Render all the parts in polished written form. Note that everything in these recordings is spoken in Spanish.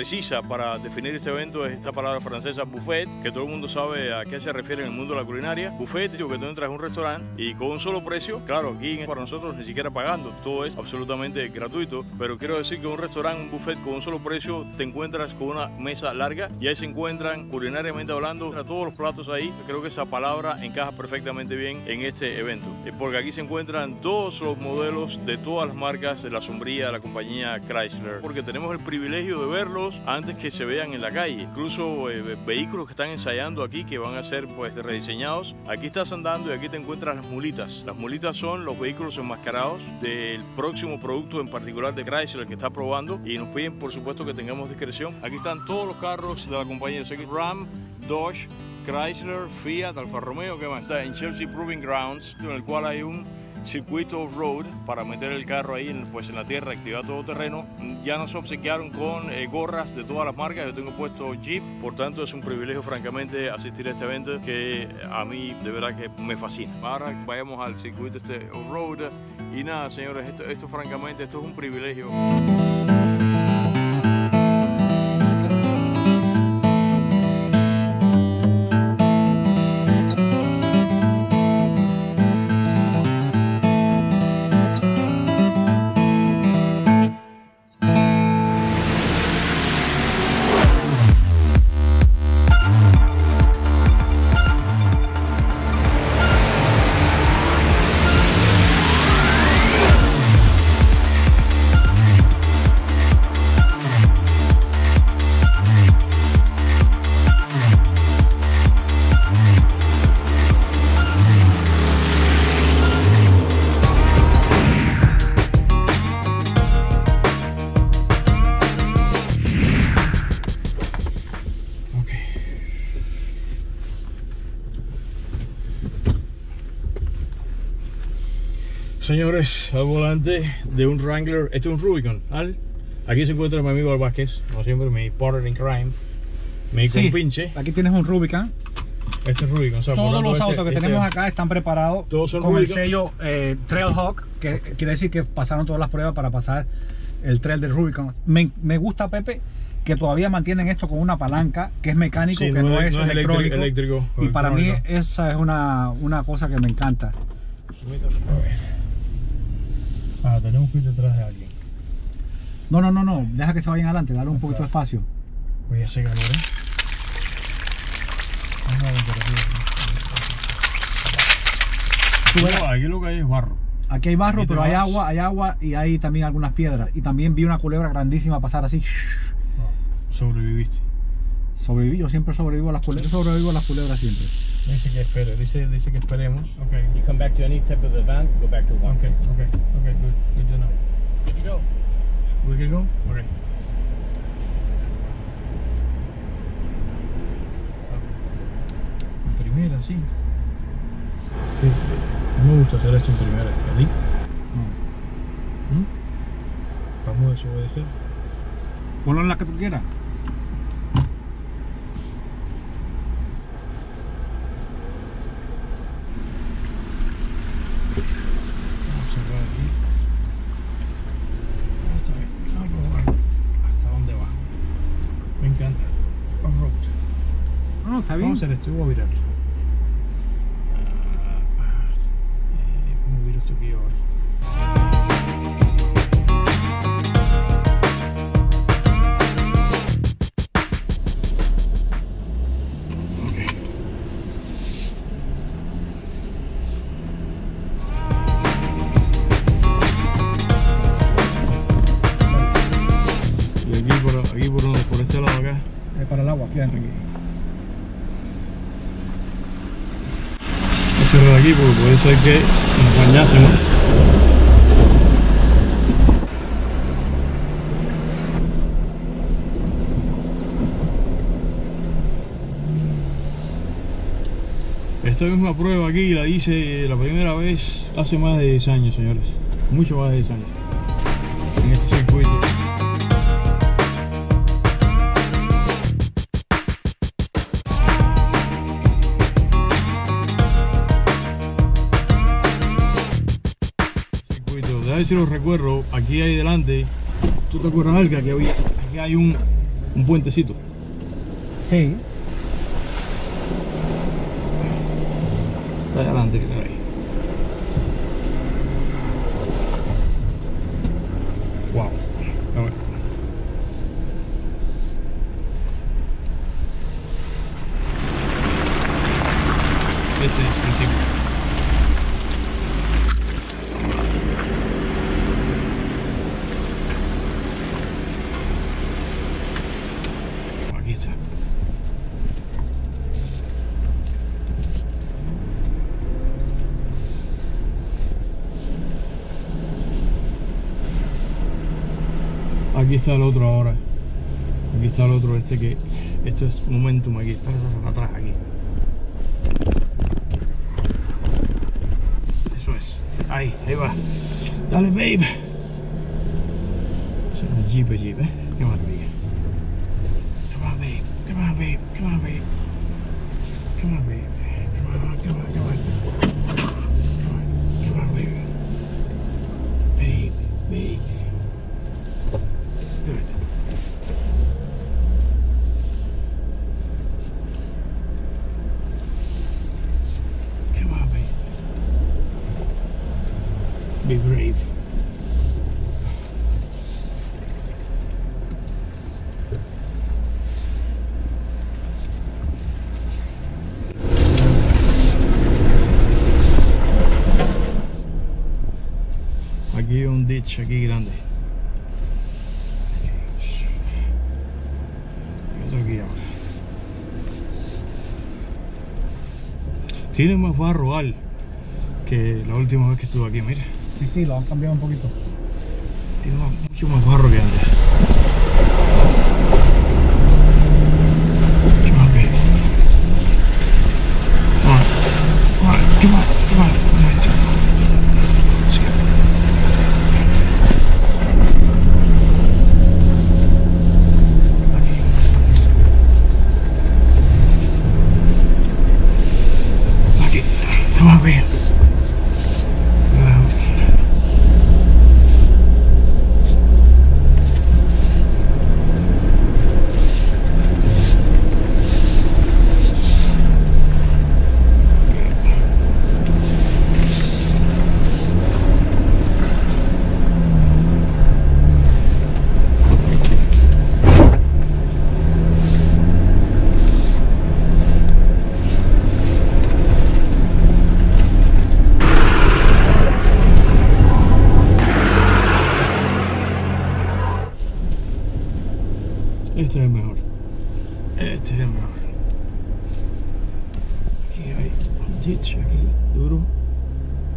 precisa para definir este evento es esta palabra francesa buffet, que todo el mundo sabe a qué se refiere en el mundo de la culinaria. Buffet, digo, que tú entras a un restaurante y con un solo precio, claro, aquí para nosotros ni siquiera pagando, todo es absolutamente gratuito, pero quiero decir que un restaurante, un buffet con un solo precio, te encuentras con una mesa larga y ahí se encuentran, culinariamente hablando, a todos los platos ahí. Creo que esa palabra encaja perfectamente bien en este evento, porque aquí se encuentran todos los modelos de todas las marcas de la sombría de la compañía Chrysler, porque tenemos el privilegio de verlos antes que se vean en la calle, incluso vehículos que están ensayando aquí que van a ser pues rediseñados. Aquí estás andando y aquí te encuentras las mulitas. Las mulitas son los vehículos enmascarados del próximo producto en particular de Chrysler que está probando, y nos piden por supuesto que tengamos discreción. Aquí están todos los carros de la compañía, Ram, Dodge, Chrysler, Fiat, Alfa Romeo, ¿qué más? Está en Chelsea Proving Grounds, en el cual hay un circuito off-road para meter el carro ahí en la tierra, activar todo terreno. Ya nos obsequiaron con gorras de todas las marcas, yo tengo puesto Jeep, por tanto es un privilegio francamente asistir a este evento que a mí de verdad que me fascina. Ahora vayamos al circuito este off-road y nada, señores, esto francamente, esto es un privilegio. Señores, al volante de un Wrangler, este es un Rubicon, ¿vale? Aquí se encuentra mi amigo Vázquez, como siempre, mi partner in crime, mi compinche. Aquí tienes un Rubicon. Este es Rubicon, o sea, todos los autos que tenemos acá están preparados todos son con Rubicon. El sello Trailhawk, que quiere decir que pasaron todas las pruebas para pasar el trail del Rubicon. Me gusta, Pepe, que todavía mantienen esto con una palanca que es mecánico, sí, que no es electrónico. Y para mí esa es una cosa que me encanta. Ah, tenemos que ir detrás de alguien. No, deja que se vayan adelante, dale un poquito de espacio. Voy a hacer calor, ¿eh? Aquí lo que hay es barro. Aquí hay barro, pero hay agua y hay también algunas piedras. Y también vi una culebra grandísima pasar así. No, sobreviviste. Sobreviví, yo siempre sobrevivo a las culebras, siempre. Dice que espere, dice que esperemos. Okay. You come back to any type of event, go back to one. Okay, good to know. Good to go. We can go? Okay. En primera, sí. No me gusta hacer esto en primera, ¿a ti? No. Vamos a desobedecer. Ponlo en la que tú quieras. ¿Está bien? Vamos a hacer esto, voy a virar. ¿Cómo viro esto aquí ahora? Cerrar aquí porque puede ser que nos bañásemos. Esta misma prueba aquí la hice la primera vez hace más de 10 años, señores. Mucho más de 10 años. En este circuito. Si los recuerdo, aquí ahí delante, tú te acuerdas que aquí hay un un puentecito. Sí. Está allá adelante que te veis. Wow. A ver. Este es el tipo. Aquí está el otro ahora. Aquí está el otro, este que... Esto es momentum aquí, está atrás aquí. Eso es. Ahí, ahí va. Dale, babe. Eso es un Jeep, ¿eh? Qué maravilla. Come on, babe. Come on, babe. Come on, babe. Come on, babe. Come on, come on, come on. Come on, babe. Babe, babe. Be brave. Aquí hay un ditch aquí grande. Otro aquí ahora. Tiene más barro al que la última vez que estuve aquí, mira. Sí, sí, lo han cambiado un poquito. Tiene mucho más barro que antes. Qué mal, baby. Qué mal, qué mal. Aquí. Qué mal, baby. Este es el mejor. Este es el mejor. Aquí hay un ditch aquí, duro.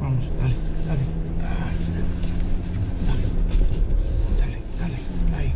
Vamos, dale, dale. Dale, dale, dale. Ahí.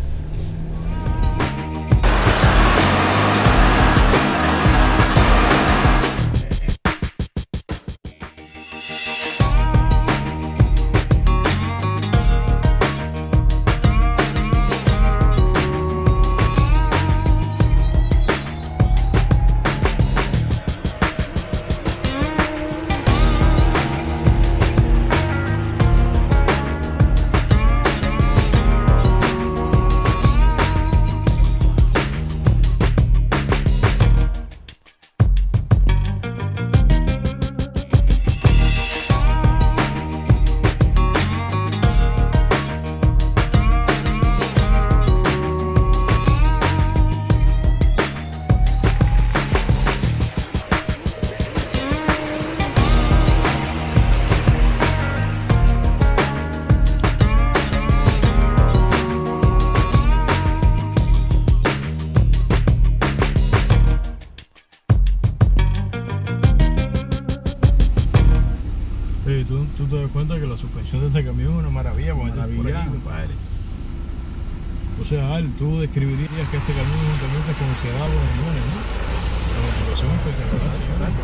Tú te das cuenta que la suspensión de este camión es una maravilla, porque estás por aquí, compadre. O sea, Al, tú describirías que este camión es un camión que es considerado por los camiones, ¿no? La motivación es espectacular, sí, ¿verdad?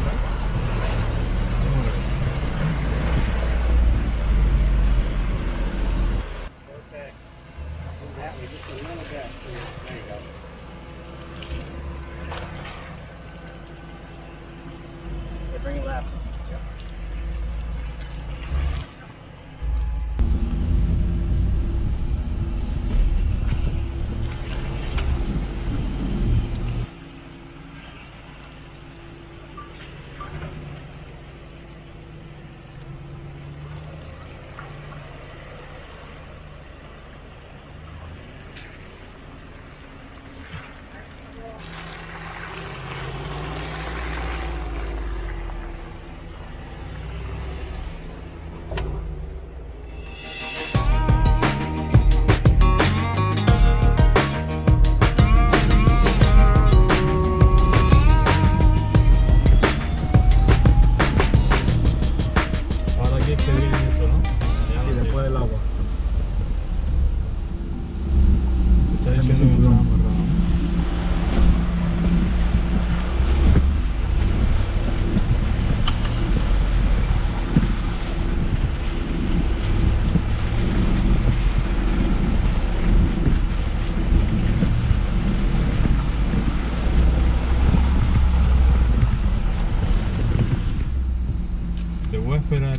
esperar.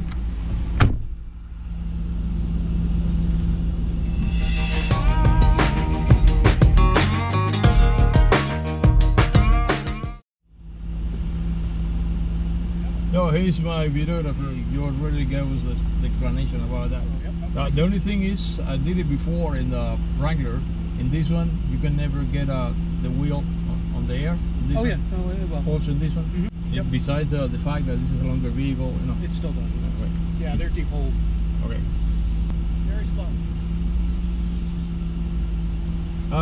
No, he's my videographer. You already gave us the explanation about that. Yep. The only thing is, I did it before in the Wrangler. In this one, you can never get the wheel on the air. This also in this one. Mm-hmm. Yep. Besides the fact that this is a longer vehicle, you know, it still does. Okay. Yeah, they're deep holes. Okay. Very slow.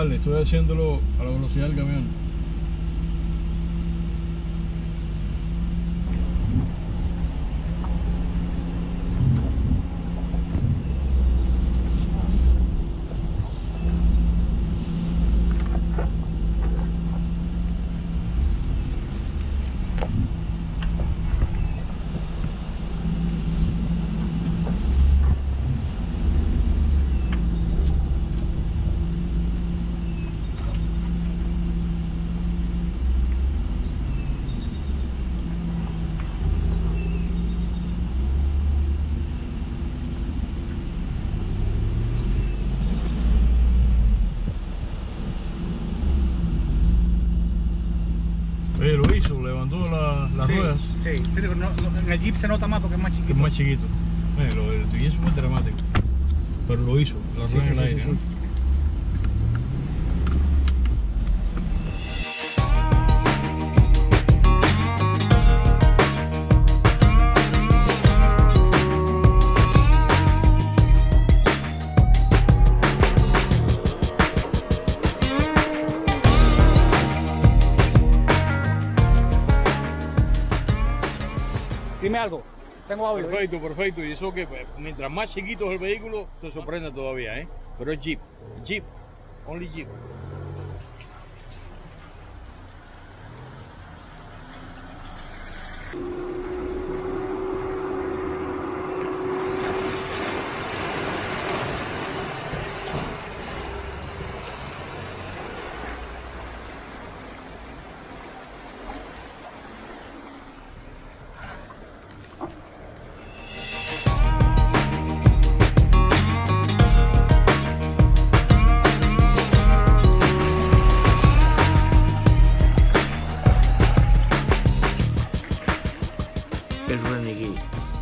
Le estoy haciéndolo a la velocidad del camión. Levantó las ruedas. Sí, pero no, en el Jeep se nota más porque es más chiquito. Es más chiquito. El tuyo es muy dramático. Pero lo hizo, las ruedas en el aire. Sí. Dime algo, tengo audio. Perfecto, perfecto. Y eso que mientras más chiquito es el vehículo, te sorprende todavía, ¿eh? Pero es Jeep. Jeep. Only Jeep.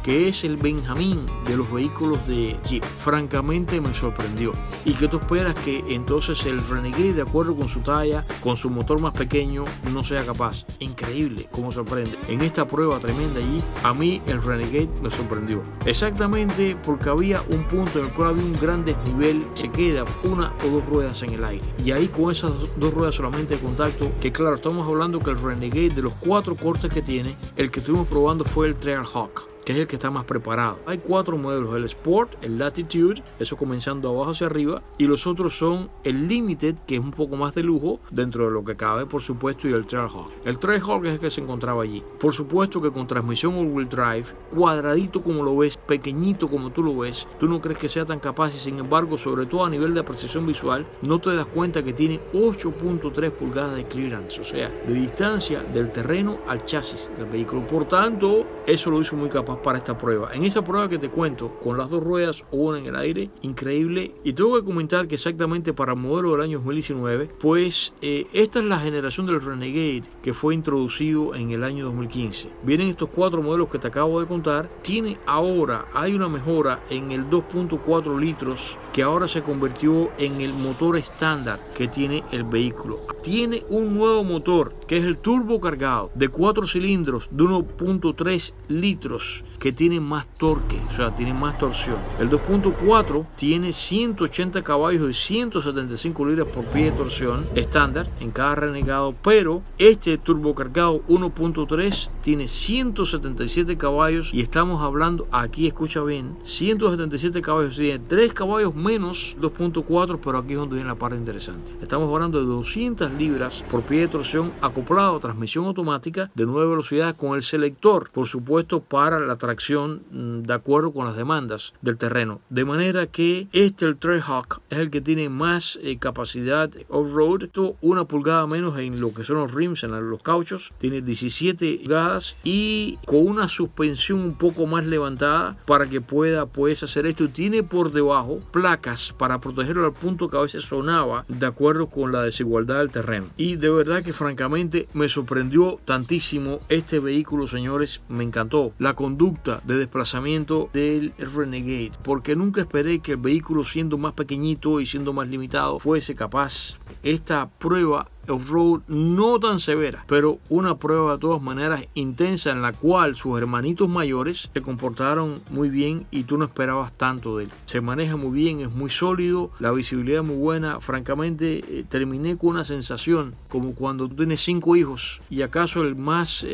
Que es el Benjamín de los vehículos de Jeep, francamente me sorprendió. ¿Y que tú esperas? Que entonces el Renegade, de acuerdo con su talla, con su motor más pequeño, no sea capaz. Increíble cómo sorprende. En esta prueba tremenda allí, a mí el Renegade me sorprendió. Exactamente porque había un punto en el cual había un gran desnivel, se queda una o dos ruedas en el aire. Y ahí con esas dos ruedas solamente de contacto, que claro, estamos hablando que el Renegade, de los 4 cortes que tiene, el que estuvimos probando fue el Trailhawk, que es el que está más preparado. Hay 4 modelos: el Sport, el Latitude, eso comenzando abajo hacia arriba, y los otros son el Limited, que es un poco más de lujo dentro de lo que cabe, por supuesto, y el Trailhawk. El Trailhawk es el que se encontraba allí. Por supuesto que con transmisión all-wheel drive, cuadradito como lo ves, pequeñito como tú lo ves, tú no crees que sea tan capaz, y sin embargo, sobre todo a nivel de apreciación visual, no te das cuenta que tiene 8.3 pulgadas de clearance, o sea, de distancia del terreno al chasis del vehículo. Por tanto, eso lo hizo muy capaz para esta prueba. En esa prueba que te cuento, con las 2 ruedas o una en el aire, increíble. Y tengo que comentar que exactamente para el modelo del año 2019, pues esta es la generación del Renegade que fue introducido en el año 2015. Vienen estos 4 modelos que te acabo de contar. Tiene ahora, hay una mejora en el 2.4 litros, que ahora se convirtió en el motor estándar que tiene el vehículo. Tiene un nuevo motor, que es el turbo cargado, de 4 cilindros, de 1.3 litros, que tiene más torque, o sea, tiene más torsión. El 2.4 tiene 180 caballos y 175 libras por pie de torsión estándar en cada Renegado, pero este turbocargado 1.3 tiene 177 caballos y estamos hablando, aquí escucha bien, 177 caballos, tiene 3 caballos menos 2.4, pero aquí es donde viene la parte interesante. Estamos hablando de 200 libras por pie de torsión acoplado a transmisión automática de 9 velocidades con el selector, por supuesto, para la transmisión tracción de acuerdo con las demandas del terreno. De manera que el Trailhawk es el que tiene más capacidad off-road. Una pulgada menos en lo que son los rims, en los cauchos. Tiene 17 pulgadas y con una suspensión un poco más levantada para que pueda hacer esto. Tiene por debajo placas para protegerlo al punto que a veces sonaba de acuerdo con la desigualdad del terreno. Y de verdad que francamente me sorprendió tantísimo este vehículo, señores. Me encantó la conducta de desplazamiento del Renegade, porque nunca esperé que el vehículo, siendo más pequeñito y siendo más limitado, fuese capaz esta prueba off-road no tan severa, pero una prueba de todas maneras intensa, en la cual sus hermanitos mayores se comportaron muy bien y tú no esperabas tanto de él. Se maneja muy bien, es muy sólido, la visibilidad es muy buena. Francamente terminé con una sensación como cuando tú tienes 5 hijos y acaso el más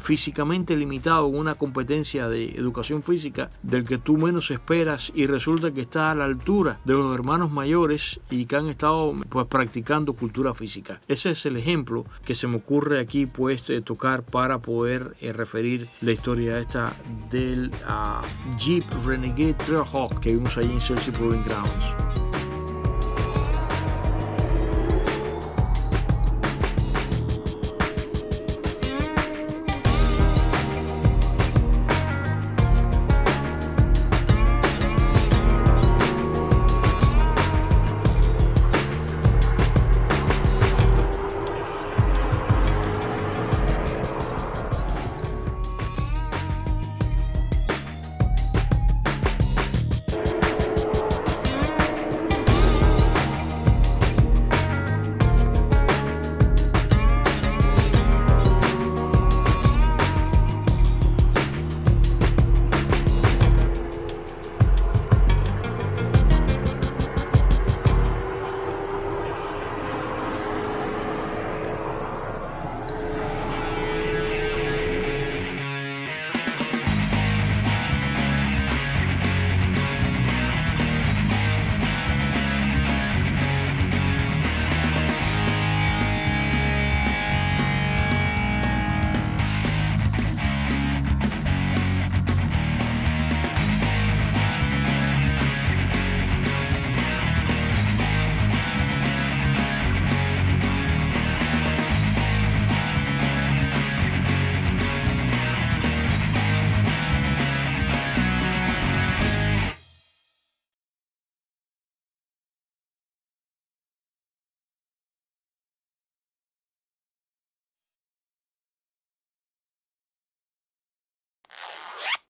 físicamente limitado en una competencia de educación física, del que tú menos esperas, y resulta que está a la altura de los hermanos mayores y que han estado practicando cultura física. Ese es el ejemplo que se me ocurre aquí tocar para poder referir la historia esta del Jeep Renegade Trailhawk que vimos allí en Chelsea Proving Grounds.